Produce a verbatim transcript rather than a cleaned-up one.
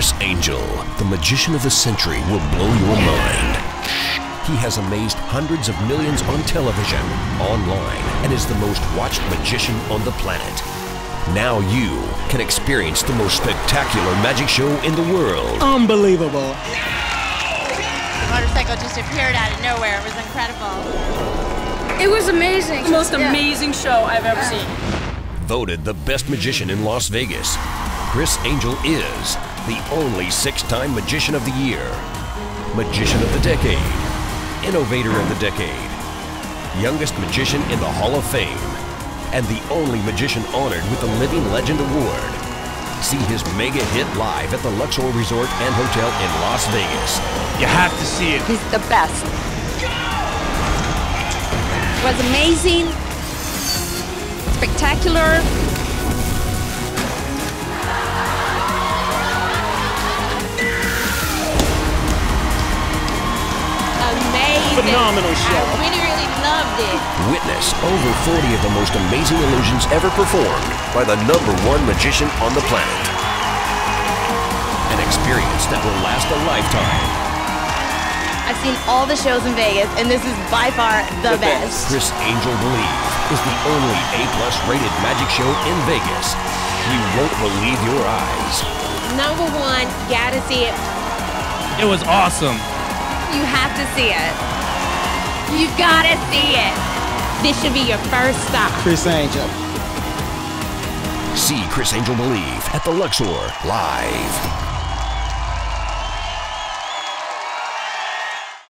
Criss Angel, the magician of the century, will blow your mind. He has amazed hundreds of millions on television, online, and is the most watched magician on the planet. Now you can experience the most spectacular magic show in the world. Unbelievable. The motorcycle just appeared out of nowhere. It was incredible. It was amazing. The most yeah. amazing show I've ever yeah. seen. Voted the best magician in Las Vegas, Criss Angel is the only six-time Magician of the Year, Magician of the Decade, Innovator of the Decade, Youngest Magician in the Hall of Fame, and the only magician honored with the Living Legend Award. See his mega hit live at the Luxor Resort and Hotel in Las Vegas. You have to see it. He's the best. It was amazing, spectacular. Amazing. Phenomenal show. I really, really loved it. Witness over forty of the most amazing illusions ever performed by the number one magician on the planet. An experience that will last a lifetime. I've seen all the shows in Vegas, and this is by far the, the best. best. Criss Angel BeLIEve is the only A plus rated magic show in Vegas. You won't believe your eyes. Number one, gotta see it. It was awesome. You have to see it. You gotta see it. This should be your first stop. Criss Angel. See Criss Angel BeLIEve at the Luxor Live.